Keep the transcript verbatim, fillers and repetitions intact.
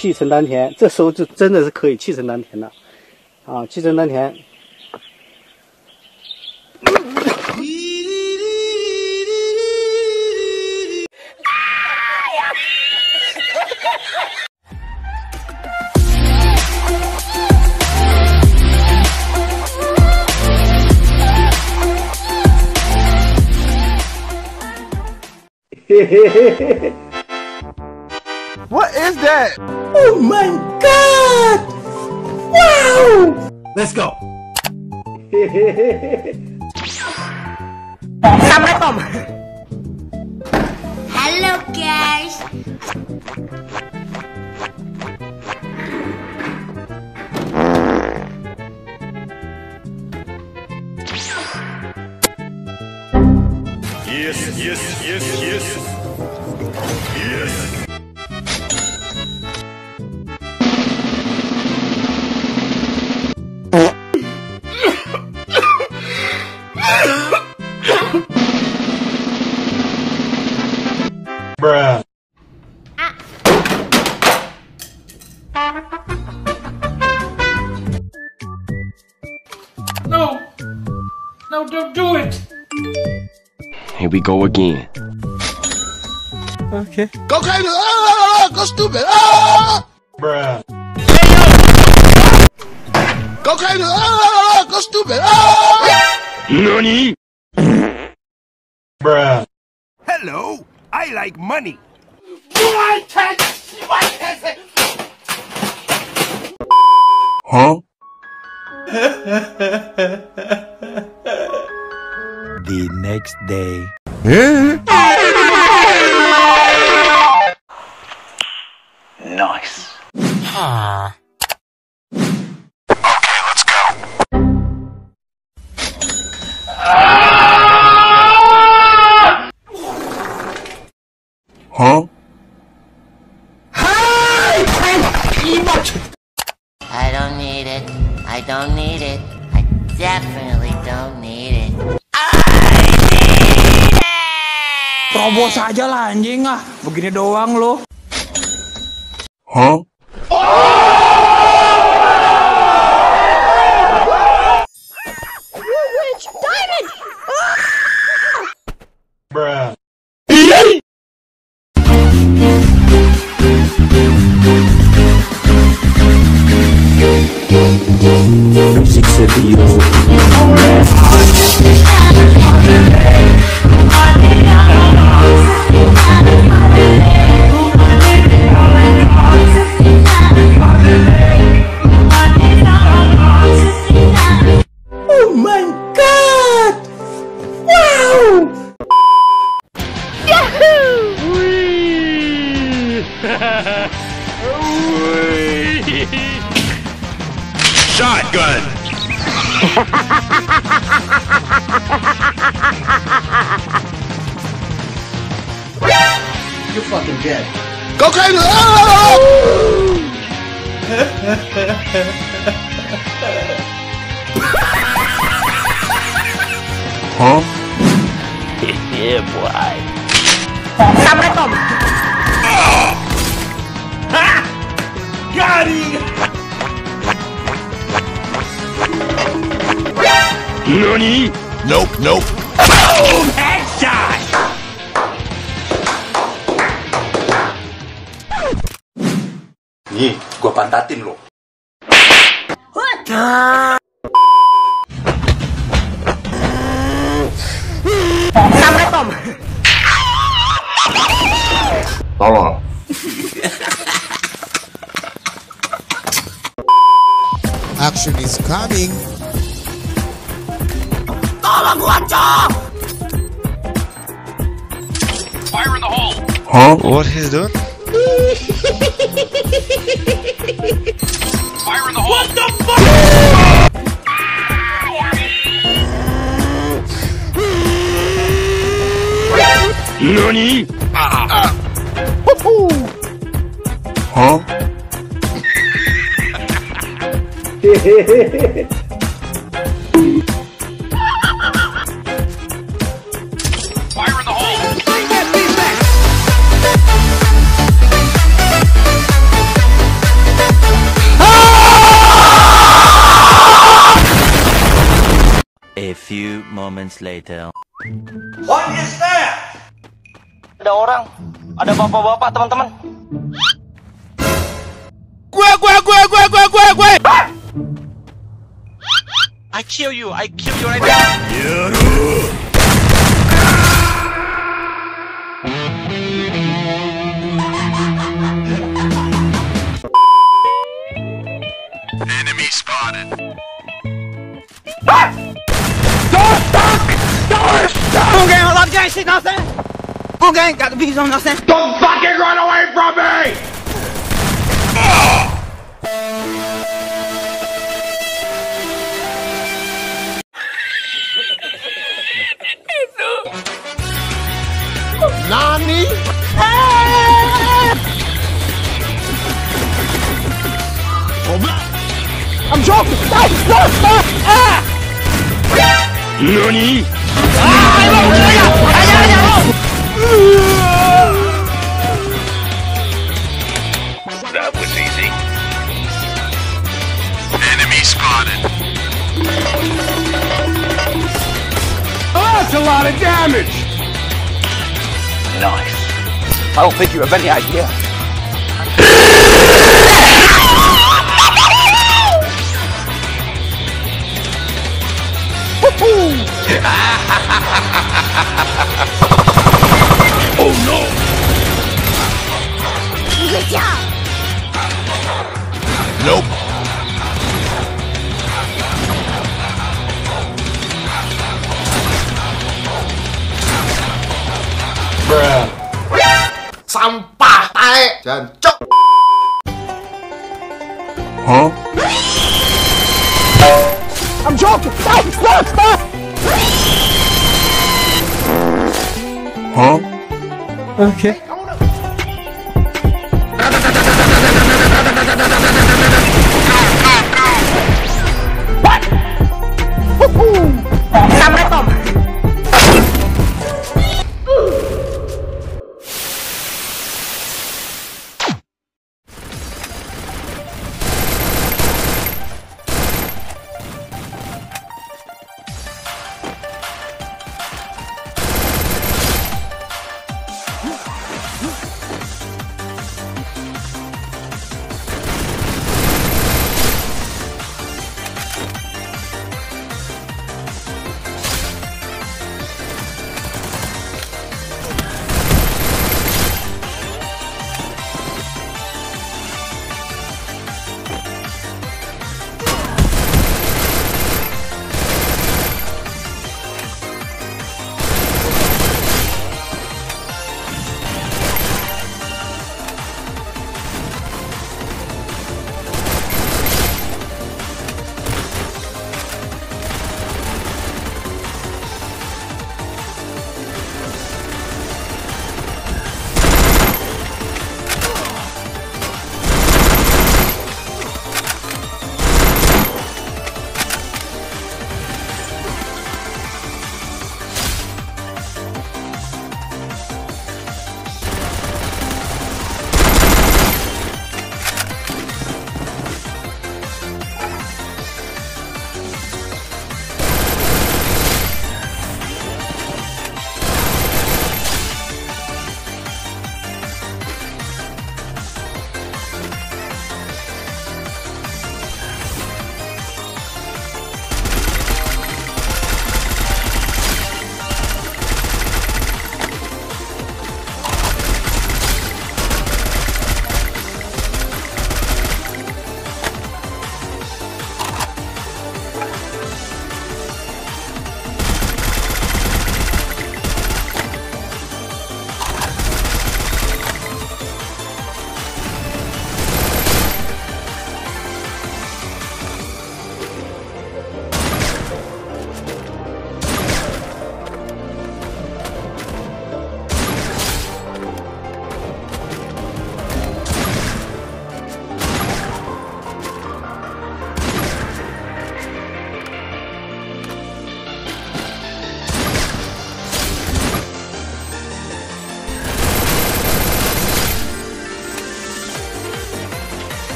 气沉丹田，这时候就真的是可以气沉丹田了，啊，气沉丹田。 What is that? Oh my god! Wow! Let's go! Assalamualaikum. Hello guys! Yes, yes, yes, yes. Yes. Bruh. No. No, don't do it. Here we go again. Okay. Go crazy! Ah, go stupid! Ah! Bruh. Go crazy! Ah, go stupid! Ah! Nani? Bruh. Hello, I like money. I can't. I can't say. Huh? The next day. Nice. Ah. Okay, let's go. Ah! Huh? I don't need it. I don't need it. I definitely don't need it. Robos aja lah anjing ah, begini doang lo. Huh? You rich diamond! Bruh. Shotgun. You're fucking dead. Go crazy! Huh? Yeah, boy. Assalamualaikum. Ha! Got him. Nani? Nope, nope. Boom! Headshot! Nih, gua pantatin lo. What the? Assalamualaikum. Tolong. Action is coming. Fire in the hole! Huh? What he's doing? Fire in the hole! What the fuck? Nani? Ah! Huh? Hehehehe. few moments later. What is that? Ada orang, ada bapak-bapak teman-teman. Gue, gue, gue, gue, gue, gue, gue. I kill you, I kill you right now. Enemy spotted. Ah! Don't fuck! Don't fuck! Boom gang, a lot of gang shit, know what I'm saying? Boom gang, got the bees on, know what I'm saying? Don't fucking run away from me! Nani? Ah! I'm joking! Stop! Stop! Stop! Ah! Nani? Ah! I won't do it! I got it! I got it! That was easy. Enemy spotted. Oh, that's a lot of damage! Nice. I don't think you have any idea. Oh no! Good job! Nope! Bruh! Sampah tae! Jancok! Huh? I'm joking! Stop! Stop! Stop! Huh? Okay.